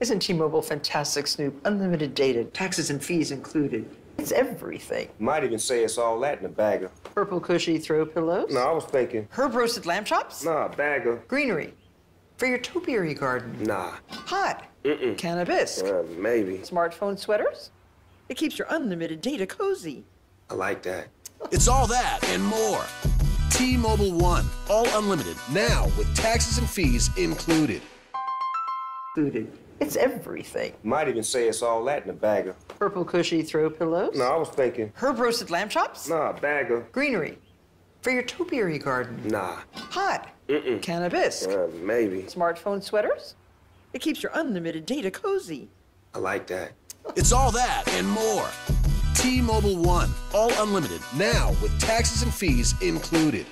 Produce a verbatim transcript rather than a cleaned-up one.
Isn't T-Mobile fantastic, Snoop? Unlimited data, taxes and fees included. It's everything. Might even say it's all that in a bagger. Purple cushy throw pillows? No, I was thinking. Herb roasted lamb chops? Nah, bagger. Greenery. For your topiary garden? Nah. Pot? Mm-mm. Cannabis? Uh, maybe. Smartphone sweaters? It keeps your unlimited data cozy. I like that. It's all that and more. T-Mobile One. All unlimited. Now with taxes and fees included. Included. It's everything. Might even say it's all that in a bagger. Purple cushy throw pillows? No, I was thinking. Herb roasted lamb chops? Nah, bagger. Greenery. For your topiary garden? Nah. Pot? Mm-mm. Cannabis? Uh, maybe. Smartphone sweaters? It keeps your unlimited data cozy. I like that. It's all that and more. T-Mobile One. All unlimited. Now with taxes and fees included.